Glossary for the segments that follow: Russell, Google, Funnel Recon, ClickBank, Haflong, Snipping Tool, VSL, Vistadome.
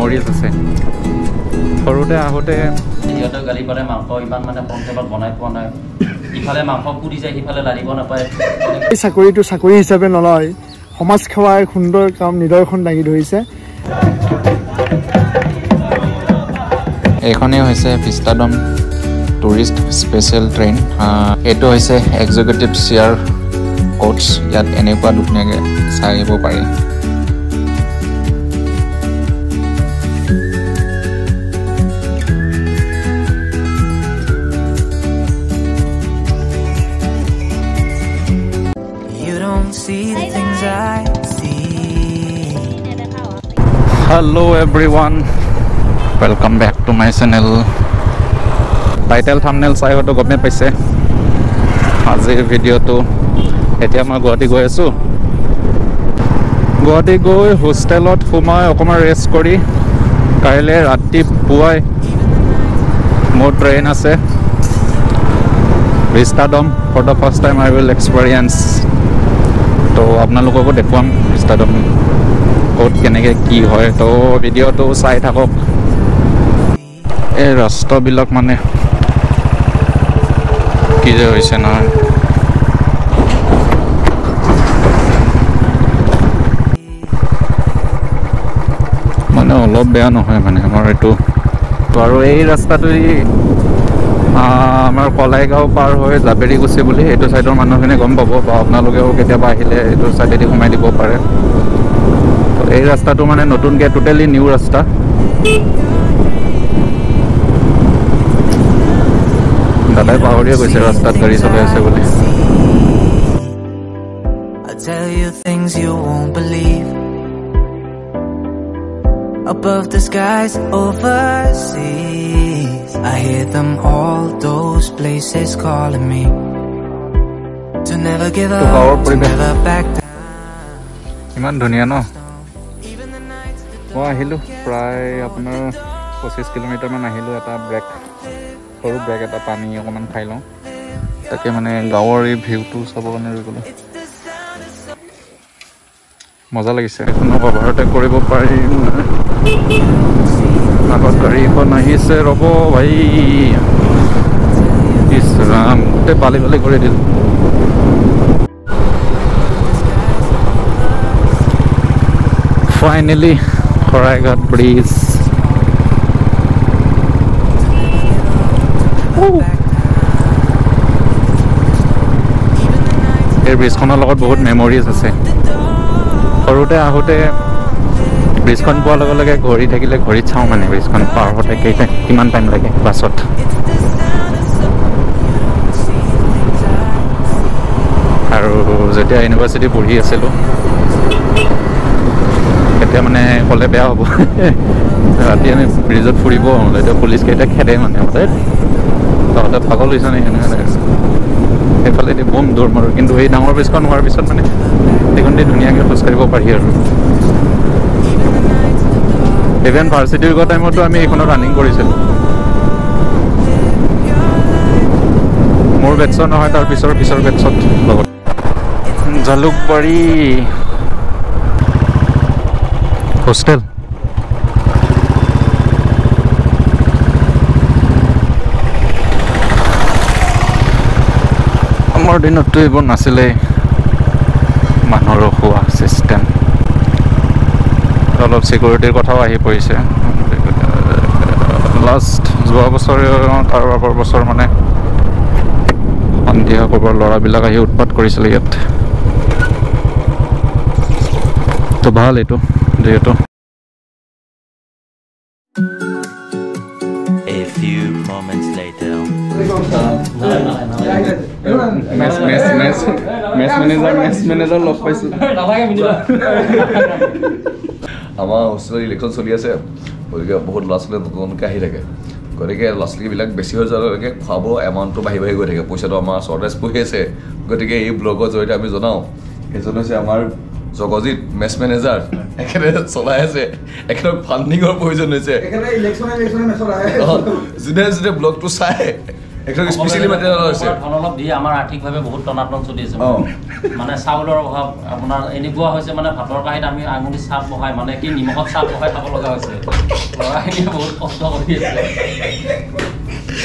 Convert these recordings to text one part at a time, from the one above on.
memories আছে হৰুতে আহতে ইহত গালি পাৰে মাংস ইমান মানে পঞ্চলত বনাই পোৱা নাই ইফালে মাংস পুৰি যায় ইফালে লাৰিব না পায় এই চাকৰিটো চাকৰি হিচাপে নলয় সমাজ সেৱাৰ সুন্দৰ কাম নিদৰ্শন লাগি ধৰিছে এখনে হৈছে ভিস্তাডম টুৰিষ্ট স্পেশাল ট্ৰেইন এটো হৈছে এক্সিকিউটিভ চেয়াৰ কোচ ইয়াত এনেকুৱা দুখনেগে চাইব পাৰি Hello everyone, welcome back to my channel. Title thumbnail sai hoto gome paise. Aajir video to etia ma Guwahati goi asu. Guwahati goi hostelot humai okoma rest kori kaile rati puai more train ase. Vistadome for the first time I will experience. To apna logo ko dekhwam Vistadome কেনেকে কি হয় তো ভিডিওটো চাই থাকক এই ৰাস্তাবিলাক মানে কি যে হৈছে না মানে অলপ বেয়া নহয় মানে আমাৰ এইটো আৰু এই ৰাস্তাটো আমাৰ কলাইগাঁও পাৰ হৈ জাবেৰি গুচি বুলি এইটো সাইডৰ মানুহখিনি গম পাব বা আপোনালোকেও কেতিয়াবা আহিলে এইটো সাইডেদি ঘুমাই দিব পাৰে এই রাস্তাটো মানে নতুন কে টোটালি নিউ রাস্তা দাদাই পাহৰিয়ে গৈছে ৰাস্তাত গাড়ী চলাই আছে বুলি I tell you things you won't believe Above the skies overseas I hear them all those places calling me To never give up, to never back down ইমান ধুনীয়া ন I hilu pray apna 25 kilometer man hilu eta break horu break eta pani okoman khai lo take mane gawor e view tu sabone rigolo maza lagise no bharote koribo pari agot gari ko nahi se robo bhai is ram te bale bale kore dil finally Koragat breeze. This breeze has a lot of memories. When I breeze, I was like a ghori. I was like a breeze. I was like a time like a basot. I university এতিয়া মানে কলে বেয়া হ'ব ৰাতি আমি ব্ৰিজত ফুৰিব হ'লে police কেইটা খেদে মানে তাহতে পাগল হৈছে নে সেইফালে বম দৌৰ মাৰোঁ কিন্তু এই ডাঙৰ ব্ৰিজখন হোৱাৰ পিছত মানে এইখনতে ধুনীয়াকৈ খোজকাঢ়িব পাৰি আৰু ইভেন ভাৰ্চিটিৰ টাইমতো আমি এইখনত ৰানিং কৰিছিলোঁ মোৰ বেটছত নহয় তাৰ পিছৰ বেটছত লগত Jalukbari Hostel. Amar dinotto ebon nasile manor khua system. All of security kothao ahi poise. Last joa bosor tar par bosor mane andia kobar lora bilak ahi utpat korisile yat. To bhal eto A few moments later. Mess manager log paise. Amar hostel election choli ase. Bolke bahut lastly kon kahi thake. Gotike lastly bilak beshi hoi jala lage khabo amount to bahi bahi goi thake. Poisa to amar shortage poi ase. Gotike ei blog joita ami jonao. Ejonno se amar Jogojit mess manager ekene solai ase ekene funding or provision hoise ekene election election mesora ahe june blog to sai Actually, specially material is. All of the, our economic way, we have very tough. Oh. I South or any Goa is. I mean, Haflong guy, I mean, I am South guy. I mean, I am not South guy. Haflong guy is.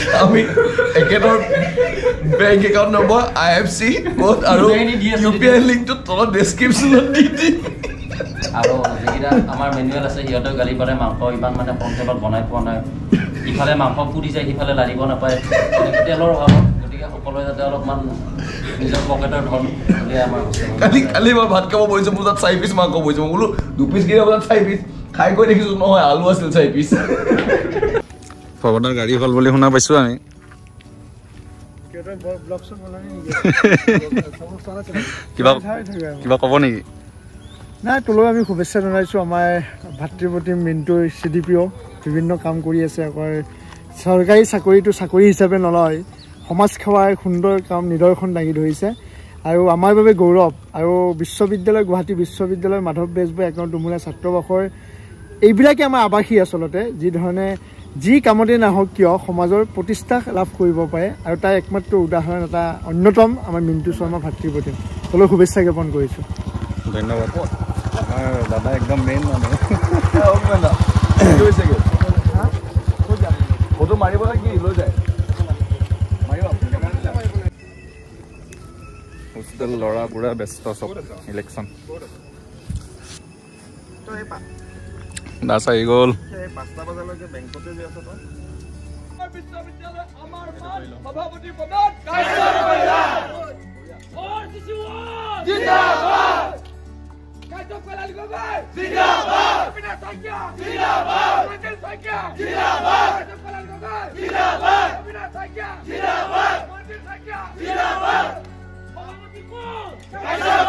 So I am very tough guy. I mean, account bank account number IFC. Both UPI link to all description detail. Aro, jekira, amar manual ase hiyoto gali pare mangko iban mane portable banai pona. Ifale mangko puri jai ifale laribo na pare. Telor habo, gotika hokolo jate olopman nijor pocketer dhon le amar. Kali ma bhat khabo boise mujat 5 piece mangko boise mulu 2 piece gira mujat 5 piece khai koi dekhisu no hoy alu asil 5 piece. Forwarder gari hol boli huna paisu ami. Keta blog se bolani nige. Kiba kobo niki. না তোলো আমি খুবেচ্ছা জনাইছো আমাৰ ভাতৃপতি Mintu CDPO বিভিন্ন কাম কৰি আছে আৰু সরকারি চাকৰিটো চাকৰি হিচাপে নলয় সমাজ সেৱাৰ সুন্দৰ কাম নিদৰ্শন লাগি ধৰিছে আৰু আমাৰ বাবে গৌৰৱ আৰু বিশ্ববিদ্যালয় গুৱাহাটী বিশ্ববিদ্যালয় মাধৱ বেজবে একন দুমুলা ছাত্ৰবাখৰ এইবিলাকে আমাৰ আবাসী আসলতে যি ধৰণে যি কামতে নাহক কিয় সমাজৰ প্ৰতিষ্ঠা লাভ কৰিব পাৰে আৰু তাৰ একমাত্ৰ উদাহৰণ এটা অন্যতম আমাৰ মিন্টু শৰ্মা ভাতৃপতি তোলো খুবেচ্ছা জ্ঞাপন কৰিছো ধন্যবাদ দাদা একদম মেইন মানে ওকবেলা কইছে কি হ্যাঁ কত মারিব লাগি লই যায় মারিব হোস্টেল লড়া পুরা ব্যস্ত সব ইলেকশন তো এপা দাসা এই গোল 5টা বাজার লগে ব্যাংকতে যে আছে তো বিশ্ববিদ্যালয় আমার মান সভাপতি পদার কার্যকর কইরা ওর কিছু জিন্দাবাদ Kato Pelal Gobey! Zindabad! Abhinav Sankya! Zindabad! Manjil Sankya! Zindabad! Kato Pelal Gobey! Zindabad! Abhinav Sankya! Zindabad! Manjil Sankya! Zindabad! Bhavati Kaur! Kato Pelal!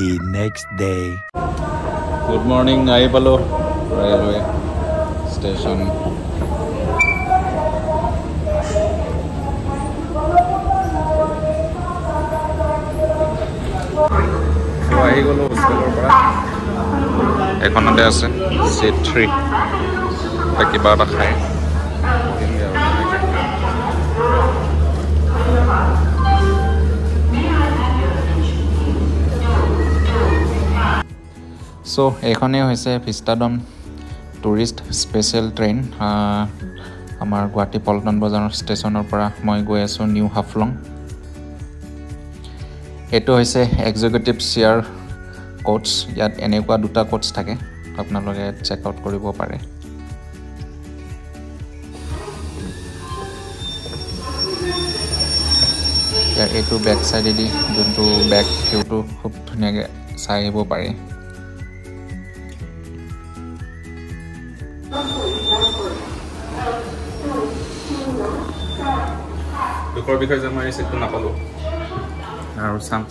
The next day. Good morning, Aipalo Railway Station. So Aipalo hostel or para. Ekhon ade ase seat 3. Taki baba khai. So এখনে হইছে ভিস্তাডম tourist special train আমাৰ গুৱাহাটী পল্টন বজাৰৰ ষ্টেচনৰ পৰা মই গৈ আছো new Haflong এটো হইছে এক্সিকিউটিভ চেয়াৰ কোচ ইয়াত এনেকুৱা দুটা কোচ থাকে আপোনালোকে চেক আউট কৰিব পাৰে ইয়াৰ এটো ব্যাক সাইডেদি যোনটো ব্যাক ভিউটো খুব ধুনীয়াকৈ চাই হ'ব পাৰে Because I'm going to sit down and follow. Now some.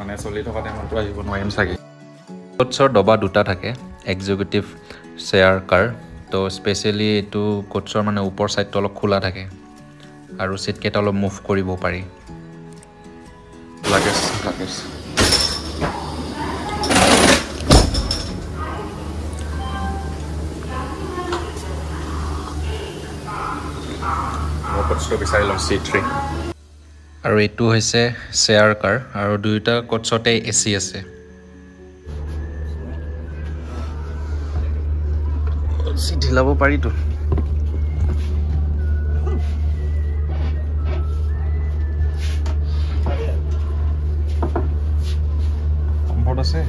I told you that I'm going to go to YMS again. Coacher doba duta thake executive share car. So especially to coacher mane upor side tolo khula thake. Aru seat ke tolo move koribo pari. Luggage. C3 আৰু এটো হৈছে share কাৰ আৰু দুইটা কোচতে AC আছে C ঢিলাব পাৰি তো comfort আছে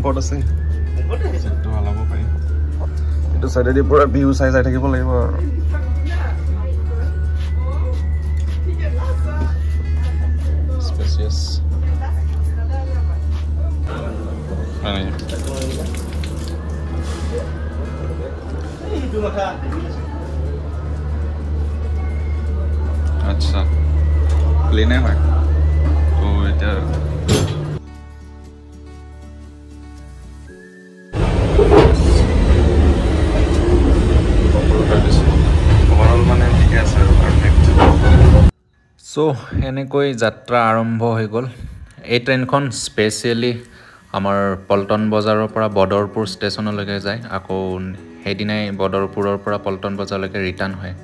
What is it? What is it? Do I love it? It is already for a view size. I take a believer. Species. अच्छा लेना है तो इधर ओवरऑल माने ठीक है सर परफेक्ट सो एने कोई যাত্রা আরম্ভ হৈ গল এই ট্রেনখন স্পেশালি আমাৰ পল্টন বজাৰৰ পৰা বদৰপুৰ ষ্টেচনলৈকে যায় আকৌ হেদিনাই বদৰপুৰৰ পৰা পল্টন বজাৰলৈকে ৰিটাৰ্ণ হয়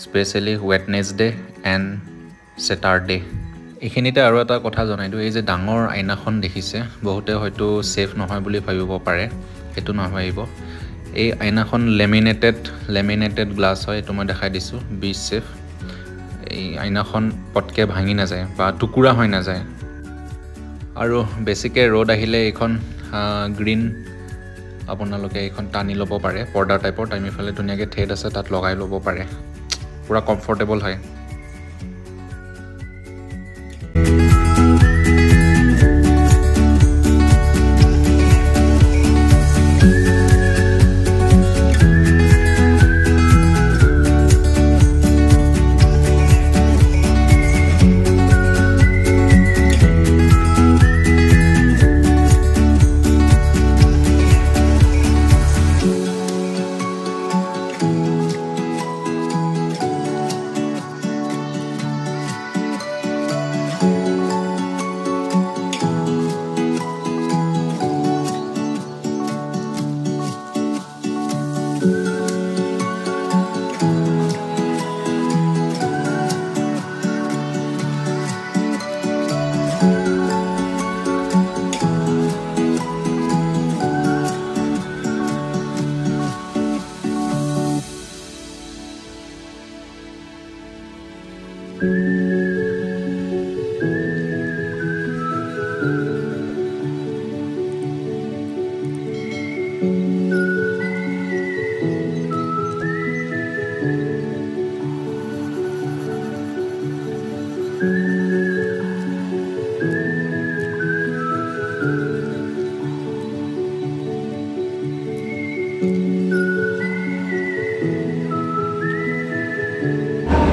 Especially Wednesday and Saturday. इखिनिते आरो एटा कथा जनाय दो ए जे डांगर आयनाखन देखिसे बहुते होयतो सेफ নহয় বুলি ভাবিব পাৰে এটো নহয়ইবো এই আয়নাখন লেমিনেটেড গ্লাস হয় এটো মই দেখাই দিছো বি সেফ এই আয়নাখন পটকে ভাঙি না যায় বা টুকুৰা হৈ না যায় আৰু বেসিকে ৰড আহিলে এখন গ্ৰীণ আপোনালোকে এখন টানি লব পাৰে পৰ্দা টাইপৰ টাইমি ফালে ধুনিয়াকে ঠেড আছে তাত লগাই লব পাৰে पूरा कंफर्टेबल है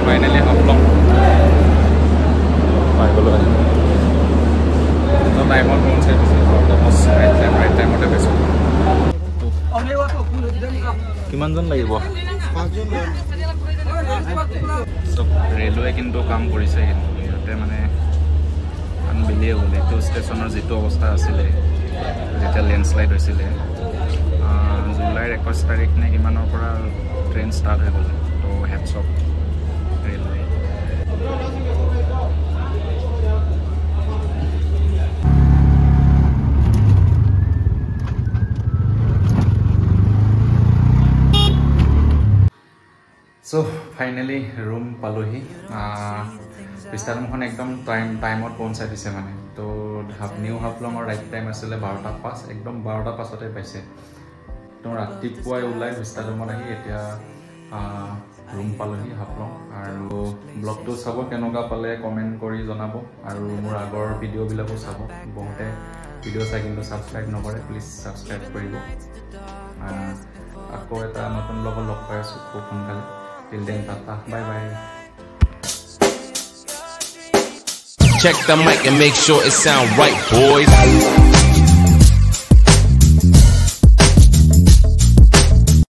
Finally, Haflong. I was So finally room paluhi. Vistadome khon ekdom time or phone service mane. To new Haflong or right time asile 12ta pass ekdom 12ta pasote paise. To ratipuai ulai Vistadome ahi etia room paluhi Haflong aru blog to sabo kenoka pale comment kori jonabo aru mur agor video bilako sabo bohote video sa kintu subscribe nokore please subscribe koribo akko eta notun blog log pai asu khub sonkale Till then, Papa. Bye bye. Check the mic and make sure it sound right, boys.